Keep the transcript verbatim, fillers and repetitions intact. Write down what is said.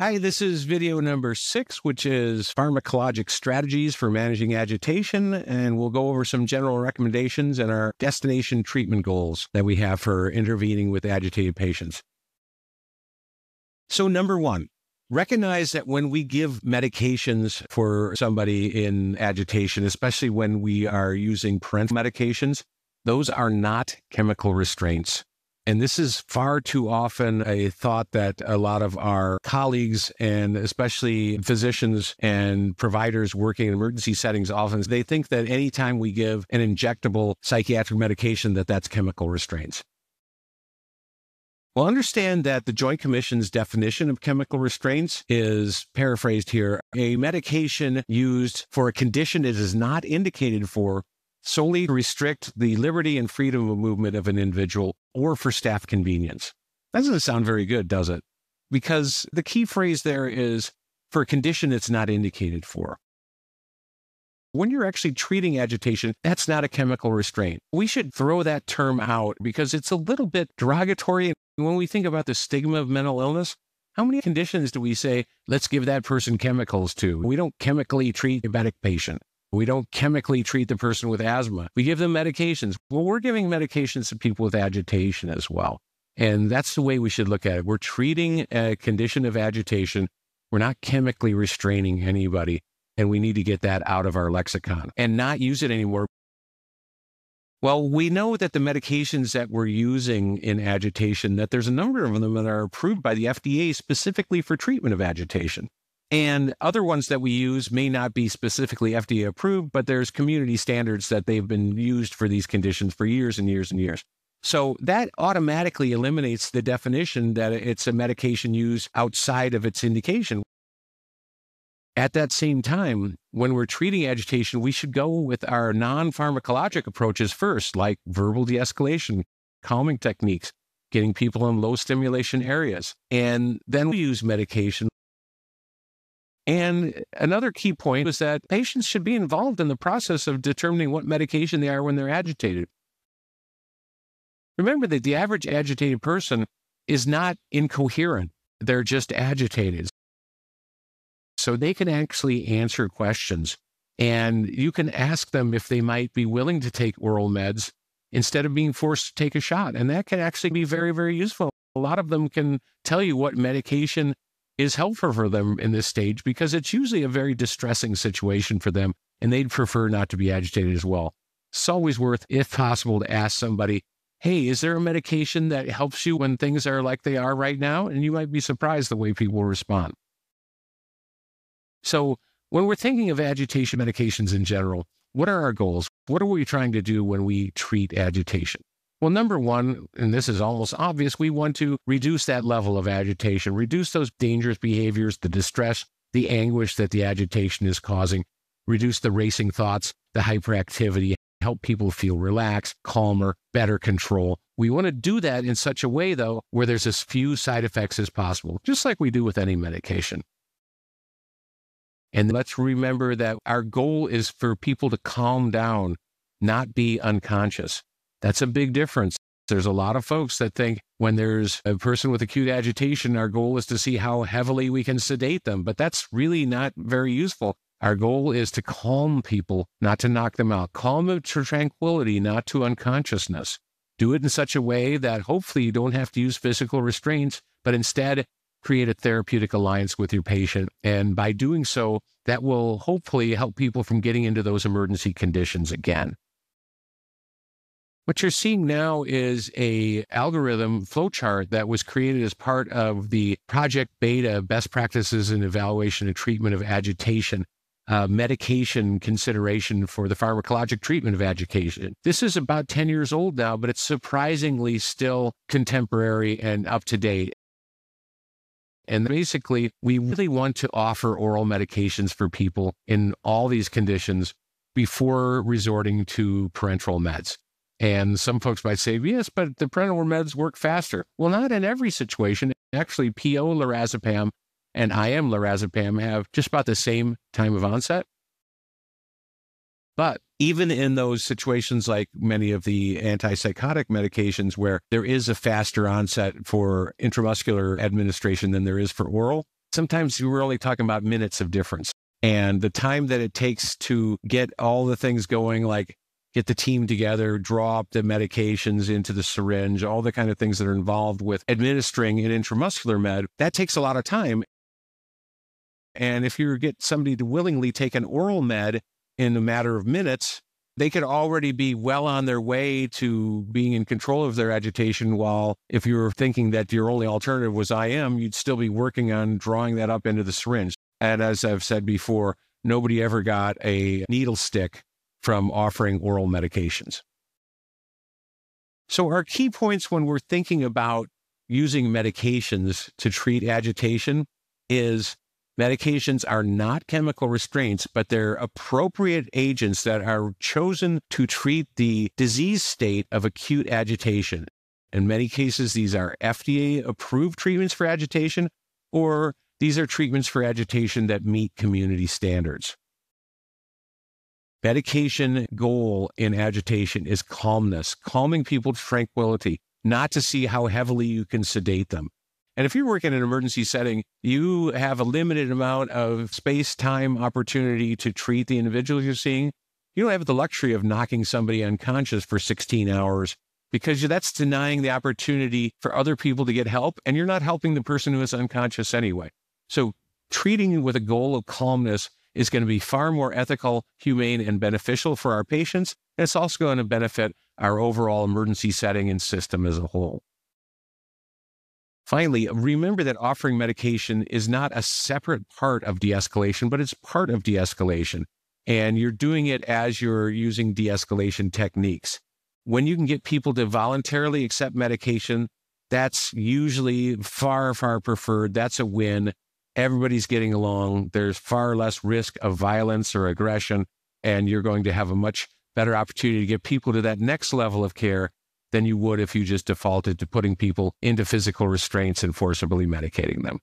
Hi, this is video number six, which is pharmacologic strategies for managing agitation, and we'll go over some general recommendations and our destination treatment goals that we have for intervening with agitated patients. So number one, recognize that when we give medications for somebody in agitation, especially when we are using parenteral medications, those are not chemical restraints. And this is far too often a thought that a lot of our colleagues and especially physicians and providers working in emergency settings often, they think that anytime we give an injectable psychiatric medication that that's chemical restraints. Well, understand that the Joint Commission's definition of chemical restraints is paraphrased here. A medication used for a condition it is not indicated for solely to restrict the liberty and freedom of movement of an individual or for staff convenience. That doesn't sound very good, does it? Because the key phrase there is for a condition it's not indicated for. When you're actually treating agitation, that's not a chemical restraint. We should throw that term out because it's a little bit derogatory. When we think about the stigma of mental illness, how many conditions do we say, let's give that person chemicals to? We don't chemically treat a diabetic patient. We don't chemically treat the person with asthma. We give them medications. Well, we're giving medications to people with agitation as well. And that's the way we should look at it. We're treating a condition of agitation. We're not chemically restraining anybody. And we need to get that out of our lexicon and not use it anymore. Well, we know that the medications that we're using in agitation, that there's a number of them that are approved by the F D A specifically for treatment of agitation. And other ones that we use may not be specifically F D A approved, but there's community standards that they've been used for these conditions for years and years and years. So that automatically eliminates the definition that it's a medication used outside of its indication. At that same time, when we're treating agitation, we should go with our non-pharmacologic approaches first, like verbal de-escalation, calming techniques, getting people in low stimulation areas, and then we use medication. And another key point is that patients should be involved in the process of determining what medication they are when they're agitated. Remember that the average agitated person is not incoherent. They're just agitated. So they can actually answer questions. And you can ask them if they might be willing to take oral meds instead of being forced to take a shot. And that can actually be very, very useful. A lot of them can tell you what medication is helpful for them in this stage because it's usually a very distressing situation for them and they'd prefer not to be agitated as well. It's always worth, if possible, to ask somebody, hey, is there a medication that helps you when things are like they are right now? And you might be surprised the way people respond. So when we're thinking of agitation medications in general, what are our goals? What are we trying to do when we treat agitation? Well, number one, and this is almost obvious, we want to reduce that level of agitation, reduce those dangerous behaviors, the distress, the anguish that the agitation is causing, reduce the racing thoughts, the hyperactivity, help people feel relaxed, calmer, better control. We want to do that in such a way, though, where there's as few side effects as possible, just like we do with any medication. And let's remember that our goal is for people to calm down, not be unconscious. That's a big difference. There's a lot of folks that think when there's a person with acute agitation, our goal is to see how heavily we can sedate them, but that's really not very useful. Our goal is to calm people, not to knock them out. Calm them to tranquility, not to unconsciousness. Do it in such a way that hopefully you don't have to use physical restraints, but instead create a therapeutic alliance with your patient. And by doing so, that will hopefully help people from getting into those emergency conditions again. What you're seeing now is a algorithm flowchart that was created as part of the Project Beta Best Practices in Evaluation and Treatment of Agitation, uh, medication consideration for the pharmacologic treatment of agitation. This is about ten years old now, but it's surprisingly still contemporary and up to date. And basically, we really want to offer oral medications for people in all these conditions before resorting to parenteral meds. And some folks might say, yes, but the parenteral meds work faster. Well, not in every situation. Actually, P O lorazepam and I M lorazepam have just about the same time of onset. But even in those situations, like many of the antipsychotic medications where there is a faster onset for intramuscular administration than there is for oral, sometimes we're only talking about minutes of difference. And the time that it takes to get all the things going, like get the team together, draw up the medications into the syringe, all the kind of things that are involved with administering an intramuscular med, that takes a lot of time. And if you get somebody to willingly take an oral med in a matter of minutes, they could already be well on their way to being in control of their agitation. While if you were thinking that your only alternative was I M, you'd still be working on drawing that up into the syringe. And as I've said before, nobody ever got a needle stick from offering oral medications. So our key points when we're thinking about using medications to treat agitation is medications are not chemical restraints, but they're appropriate agents that are chosen to treat the disease state of acute agitation. In many cases, these are F D A-approved treatments for agitation, or these are treatments for agitation that meet community standards. Medication goal in agitation is calmness, calming people to tranquility, not to see how heavily you can sedate them. And if you're working in an emergency setting, you have a limited amount of space-time opportunity to treat the individuals you're seeing. You don't have the luxury of knocking somebody unconscious for sixteen hours because that's denying the opportunity for other people to get help, and you're not helping the person who is unconscious anyway. So treating with a goal of calmness is going to be far more ethical, humane, and beneficial for our patients. And it's also going to benefit our overall emergency setting and system as a whole. Finally, remember that offering medication is not a separate part of de-escalation, but it's part of de-escalation. And you're doing it as you're using de-escalation techniques. When you can get people to voluntarily accept medication, that's usually far, far preferred. That's a win. Everybody's getting along. There's far less risk of violence or aggression, and you're going to have a much better opportunity to get people to that next level of care than you would if you just defaulted to putting people into physical restraints and forcibly medicating them.